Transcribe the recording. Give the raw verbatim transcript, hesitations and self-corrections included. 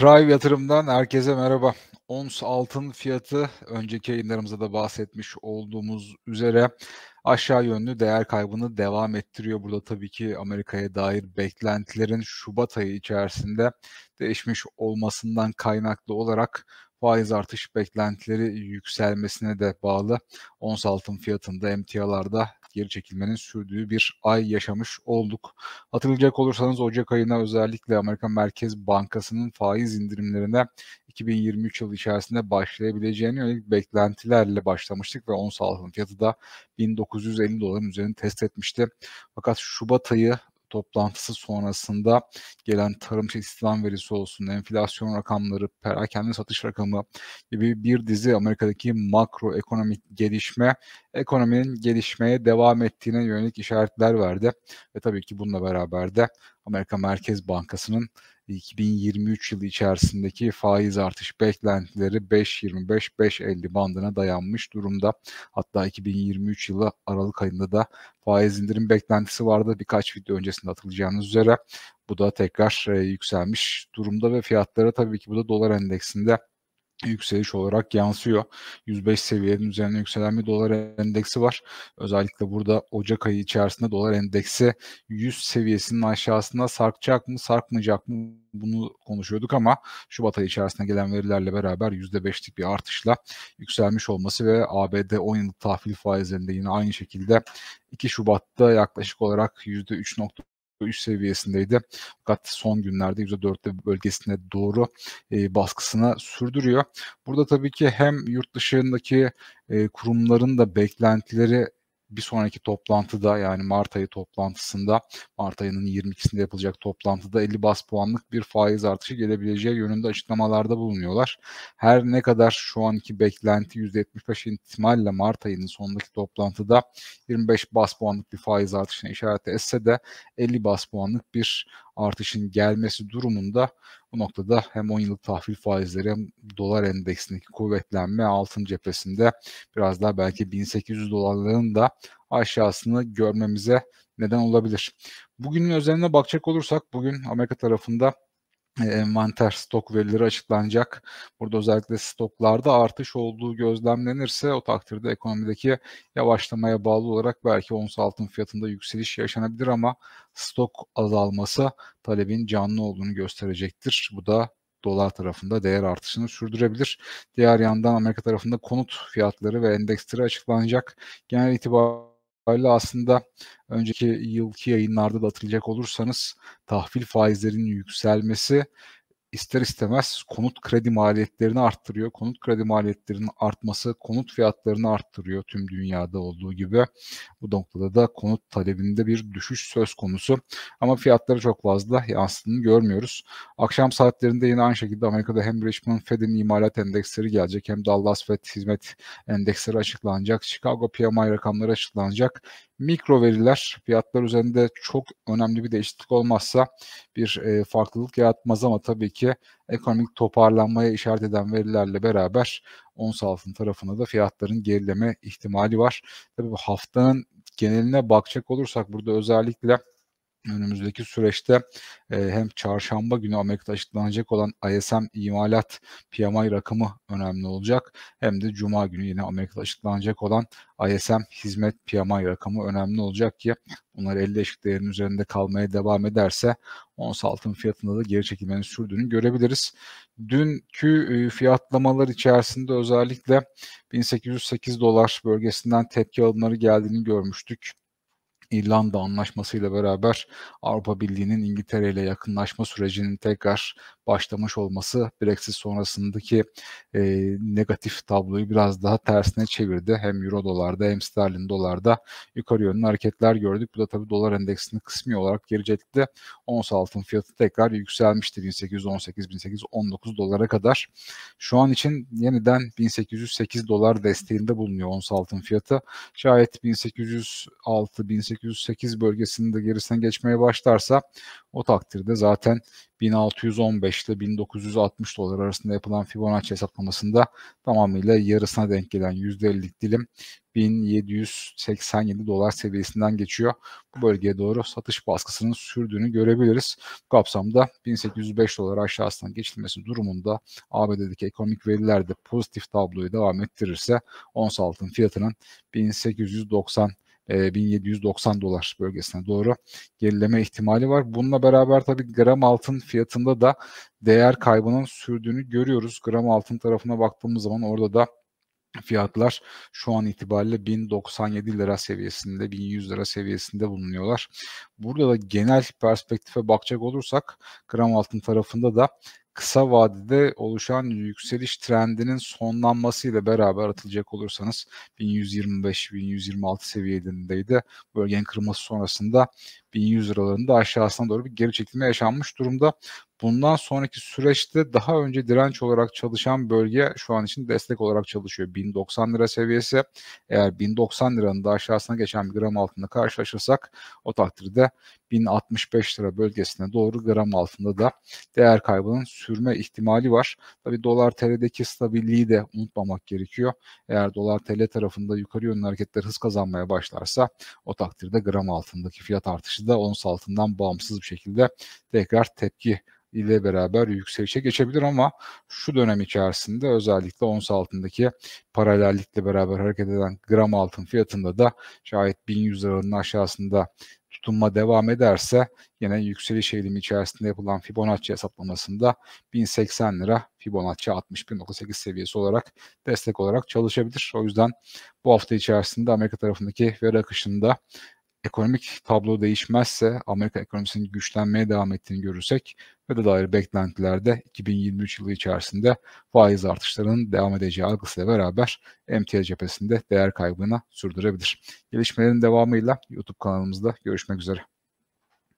Trive Yatırım'dan herkese merhaba. Ons altın fiyatı önceki yayınlarımızda da bahsetmiş olduğumuz üzere aşağı yönlü değer kaybını devam ettiriyor. Burada tabii ki Amerika'ya dair beklentilerin Şubat ayı içerisinde değişmiş olmasından kaynaklı olarak faiz artış beklentileri yükselmesine de bağlı ons altın fiyatında emtialarda geri çekilmenin sürdüğü bir ay yaşamış olduk. Hatırlayacak olursanız Ocak ayına özellikle Amerika Merkez Bankası'nın faiz indirimlerine iki bin yirmi üç yılı içerisinde başlayabileceğini yönelik beklentilerle başlamıştık ve ons altın fiyatı da bin dokuz yüz elli doların üzerine test etmişti. Fakat Şubat ayı toplantısı sonrasında gelen tarım istihdam verisi olsun, enflasyon rakamları, perakende satış rakamı gibi bir dizi Amerika'daki makroekonomik gelişme, ekonominin gelişmeye devam ettiğine yönelik işaretler verdi. Ve tabii ki bununla beraber de Amerika Merkez Bankası'nın iki bin yirmi üç yılı içerisindeki faiz artış beklentileri beş yirmi beş beş elli bandına dayanmış durumda. Hatta iki bin yirmi üç yılı Aralık ayında da faiz indirim beklentisi vardı. Birkaç video öncesinde hatırlayacağınız üzere bu da tekrar yükselmiş durumda ve fiyatlara tabii ki bu da dolar endeksinde yükseliş olarak yansıyor. yüz beş seviyenin üzerine yükselen bir dolar endeksi var. Özellikle burada Ocak ayı içerisinde dolar endeksi yüz seviyesinin aşağısına sarkacak mı, sarkmayacak mı bunu konuşuyorduk ama Şubat ayı içerisinde gelen verilerle beraber yüzde beşlik bir artışla yükselmiş olması ve A B D on yıllık tahvil faizlerinde yine aynı şekilde iki Şubat'ta yaklaşık olarak yüzde üç nokta üç seviyesindeydi. Fakat son günlerde yüzde dört bölgesine doğru e, baskısına sürdürüyor. Burada tabii ki hem yurt dışındaki e, kurumların da beklentileri bir sonraki toplantıda, yani Mart ayı toplantısında, Mart ayının yirmi ikisinde yapılacak toplantıda elli baz puanlık bir faiz artışı gelebileceği yönünde açıklamalarda bulunuyorlar. Her ne kadar şu anki beklenti yüzde yetmiş beş ihtimalle Mart ayının sonundaki toplantıda yirmi beş baz puanlık bir faiz artışına işaret etse de elli baz puanlık bir artışın gelmesi durumunda bu noktada hem on yıllık tahvil faizleri hem dolar endeksindeki kuvvetlenme altın cephesinde biraz daha belki bin sekiz yüz dolarların da aşağısını görmemize neden olabilir. Bugünün özeline bakacak olursak bugün Amerika tarafında envanter stok verileri açıklanacak. Burada özellikle stoklarda artış olduğu gözlemlenirse o takdirde ekonomideki yavaşlamaya bağlı olarak belki ons altın fiyatında yükseliş yaşanabilir ama stok azalması talebin canlı olduğunu gösterecektir. Bu da dolar tarafında değer artışını sürdürebilir. Diğer yandan Amerika tarafında konut fiyatları ve endeksleri açıklanacak. Genel itibariyle aslında önceki yılki yayınlarda da hatırlayacak olursanız tahvil faizlerinin yükselmesi ister istemez konut kredi maliyetlerini arttırıyor. Konut kredi maliyetlerinin artması konut fiyatlarını arttırıyor tüm dünyada olduğu gibi. Bu noktada da konut talebinde bir düşüş söz konusu ama fiyatları çok fazla yansıdığını görmüyoruz. Akşam saatlerinde yine aynı şekilde Amerika'da hem Richmond Fed'in imalat endeksleri gelecek hem Dallas Fed hizmet endeksleri açıklanacak. Chicago P M I rakamları açıklanacak. Mikro veriler fiyatlar üzerinde çok önemli bir değişiklik olmazsa bir e, farklılık yaratmaz ama tabii ki ekonomik toparlanmaya işaret eden verilerle beraber ons altın tarafında da fiyatların gerileme ihtimali var. Tabii bu haftanın geneline bakacak olursak burada özellikle önümüzdeki süreçte e, hem çarşamba günü Amerika'da açıklanacak olan I S M imalat P M I rakamı önemli olacak. Hem de cuma günü yine Amerika'da açıklanacak olan I S M hizmet P M I rakamı önemli olacak ki bunlar elli eşik değerin üzerinde kalmaya devam ederse ons altın fiyatında da geri çekilmenin sürdüğünü görebiliriz. Dünkü fiyatlamalar içerisinde özellikle bin sekiz yüz sekiz dolar bölgesinden tepki alımları geldiğini görmüştük. İrlanda anlaşmasıyla beraber Avrupa Birliği'nin İngiltere ile yakınlaşma sürecinin tekrar başlamış olması Brexit sonrasındaki e, negatif tabloyu biraz daha tersine çevirdi. Hem Euro dolarda hem Sterlin dolarda yukarı yönlü hareketler gördük. Bu da tabii dolar endeksini kısmi olarak geri çekti. Ons altın fiyatı tekrar yükselmişti bin sekiz yüz on sekiz bin sekiz yüz on dokuz dolara kadar. Şu an için yeniden bin sekiz yüz sekiz dolar desteğinde bulunuyor ons altın fiyatı. Şayet bin sekiz yüz altı bin sekiz yüz yüz sekiz bölgesinde gerisinden geçmeye başlarsa o takdirde zaten bin altı yüz on beş ile bin dokuz yüz altmış dolar arasında yapılan Fibonacci hesaplamasında tamamıyla yarısına denk gelen yüzde ellilik dilim bin yedi yüz seksen yedi dolar seviyesinden geçiyor. Bu bölgeye doğru satış baskısının sürdüğünü görebiliriz. Bu kapsamda bin sekiz yüz beş dolar aşağısından geçilmesi durumunda A B D'deki ekonomik veriler de pozitif tabloyu devam ettirirse ons altın fiyatının bin sekiz yüz doksan bin yedi yüz doksan dolar bölgesine doğru gerileme ihtimali var. Bununla beraber tabii gram altın fiyatında da değer kaybının sürdüğünü görüyoruz. Gram altın tarafına baktığımız zaman orada da fiyatlar şu an itibariyle bin doksan yedi lira seviyesinde, bin yüz lira seviyesinde bulunuyorlar. Burada da genel perspektife bakacak olursak gram altın tarafında da kısa vadede oluşan yükseliş trendinin sonlanmasıyla beraber atılacak olursanız bin yüz yirmi beş bin yüz yirmi altı seviyelerindeydi. Bölgenin kırılması sonrasında bin yüz liralarında aşağısına doğru bir geri çekilme yaşanmış durumda. Bundan sonraki süreçte daha önce direnç olarak çalışan bölge şu an için destek olarak çalışıyor. bin doksan lira seviyesi. Eğer bin doksan liranın da aşağısına geçen bir gram altında karşılaşırsak o takdirde bin altmış beş lira bölgesine doğru gram altında da değer kaybının sürme ihtimali var. Tabii dolar T L'deki stabilliği de unutmamak gerekiyor. Eğer dolar T L tarafında yukarı yönlü hareketler hız kazanmaya başlarsa o takdirde gram altındaki fiyat artışı da ons altından bağımsız bir şekilde tekrar tepki ile beraber yükselişe geçebilir ama şu dönem içerisinde özellikle ons altındaki paralellikle beraber hareket eden gram altın fiyatında da şayet bin yüz liranın aşağısında tutunma devam ederse yine yükseliş eğilimi içerisinde yapılan Fibonacci hesaplamasında bin seksen lira Fibonacci altmış bir nokta sekiz seviyesi olarak destek olarak çalışabilir. O yüzden bu hafta içerisinde Amerika tarafındaki veri akışında ekonomik tablo değişmezse, Amerika ekonomisinin güçlenmeye devam ettiğini görürsek ve de dair beklentilerde iki bin yirmi üç yılı içerisinde faiz artışlarının devam edeceği algısıyla beraber emtia cephesinde değer kaybını sürdürebilir. Gelişmelerin devamıyla YouTube kanalımızda görüşmek üzere.